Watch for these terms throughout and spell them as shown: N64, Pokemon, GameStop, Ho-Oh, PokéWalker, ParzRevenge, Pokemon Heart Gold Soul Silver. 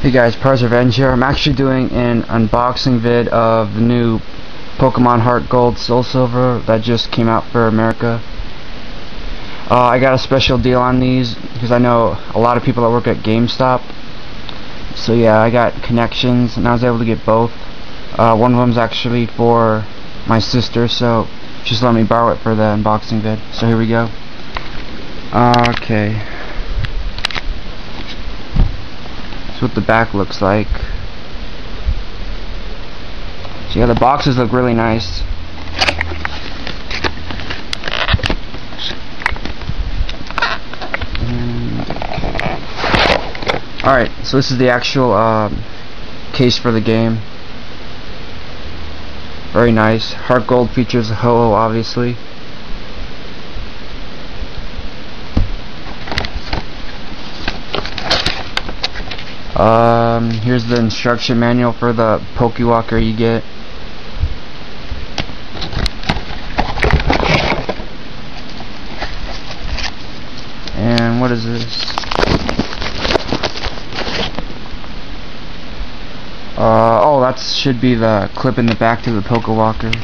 Hey guys, ParzRevenge here. I'm actually doing an unboxing vid of the new Pokemon Heart Gold Soul Silver that just came out for America. I got a special deal on these because I know a lot of people that work at GameStop. So yeah, I got connections and I was able to get both. One of them's actually for my sister, so just let me borrow it for the unboxing vid. So here we go. Okay. What the back looks like. So yeah, the boxes look really nice. Alright, so this is the actual case for the game. Very nice. Heart Gold features Ho-Oh, obviously. Here's the instruction manual for the PokéWalker you get. And what is this? Oh, that should be the clip in the back to the PokéWalker.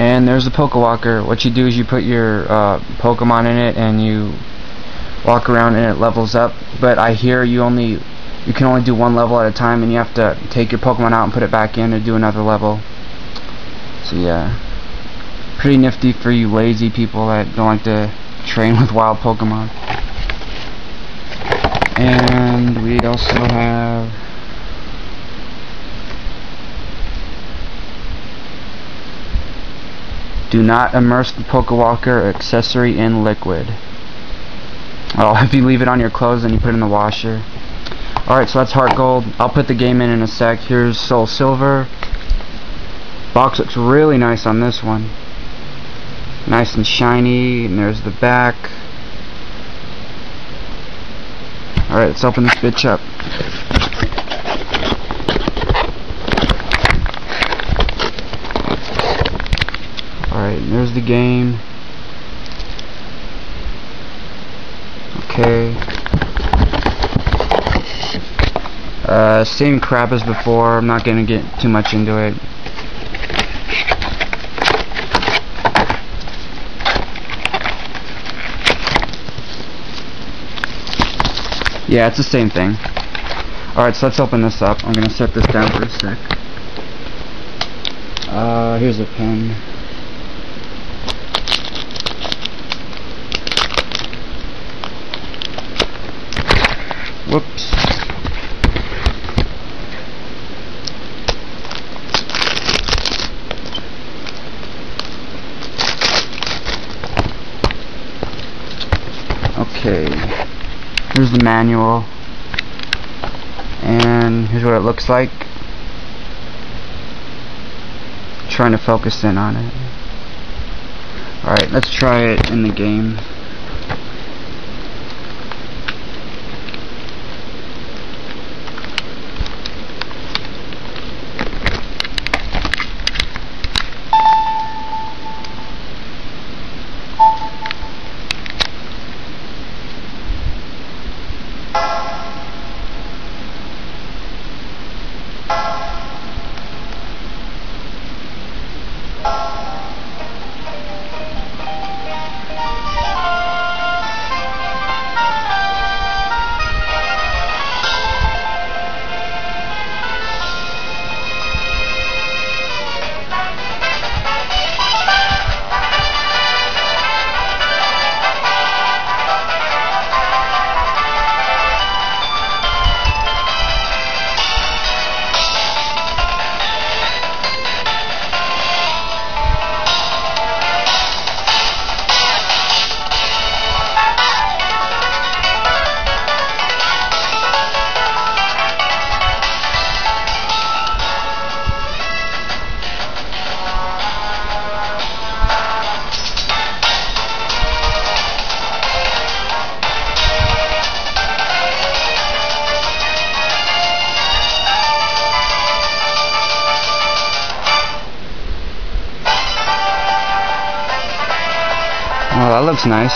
And there's the PokéWalker. What you do is you put your Pokemon in it and you walk around and it levels up. But I hear you can only do one level at a time, and you have to take your Pokemon out and put it back in to do another level. So yeah, pretty nifty for you lazy people that don't like to train with wild Pokemon. And we also have do not immerse the PokéWalker accessory in liquid. Oh, if you leave it on your clothes and you put it in the washer. Alright, so that's Heart Gold. I'll put the game in a sec. Here's Soul Silver. Box looks really nice on this one. Nice and shiny, and there's the back. Alright, let's open this bitch up. Alright, there's the game. Okay. Same crap as before. I'm not gonna get too much into it. Yeah, it's the same thing. Alright, so let's open this up. I'm gonna set this down for a sec. Here's a pen. Whoops. Okay. Here's the manual. And here's what it looks like. I'm trying to focus in on it. Alright, let's try it in the game. Well, that looks nice.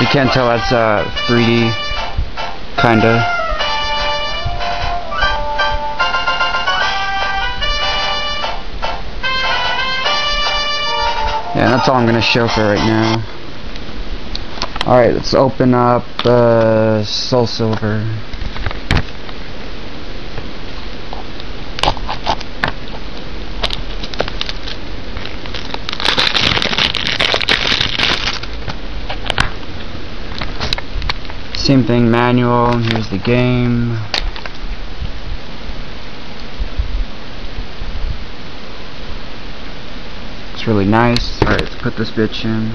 You can't tell that's 3D, kinda. Yeah, that's all I'm gonna show for right now. Alright, let's open up Soul Silver. Same thing, manual, and here's the game. It's really nice. Alright, let's put this bitch in.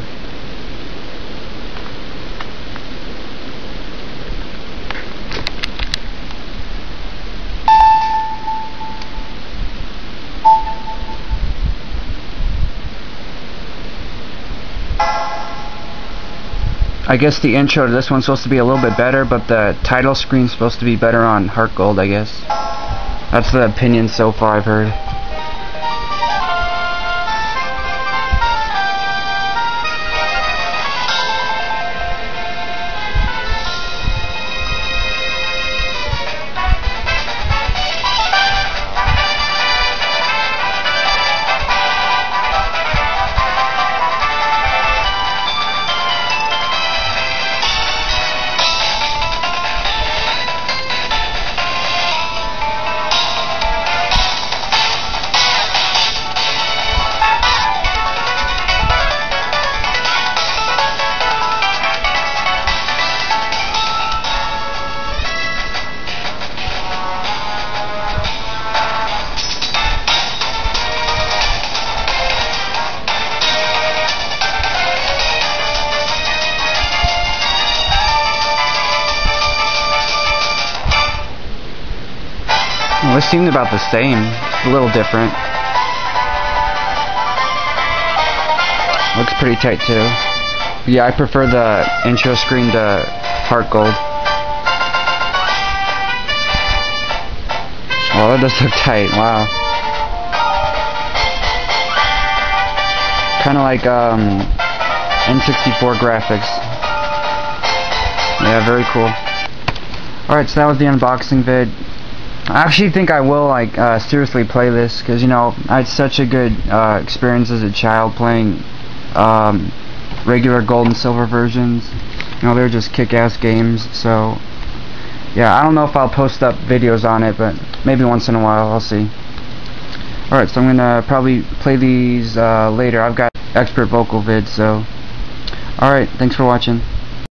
I guess the intro to this one's supposed to be a little bit better, but the title screen's supposed to be better on Heart Gold, I guess. That's the opinion so far I've heard. Well, it seemed about the same, a little different. Looks pretty tight too. But yeah, I prefer the intro screen to Heart Gold. Oh, that does look tight, wow. Kinda like N64 graphics. Yeah, very cool. Alright, so that was the unboxing vid. I actually think I will like seriously play this, because you know, I had such a good experience as a child playing regular Gold and Silver versions. You know, they're just kick-ass games. So yeah, I don't know if I'll post up videos on it, but maybe once in a while, I'll see. Alright, so I'm gonna probably play these later. I've got expert vocal vids, so alright, thanks for watching.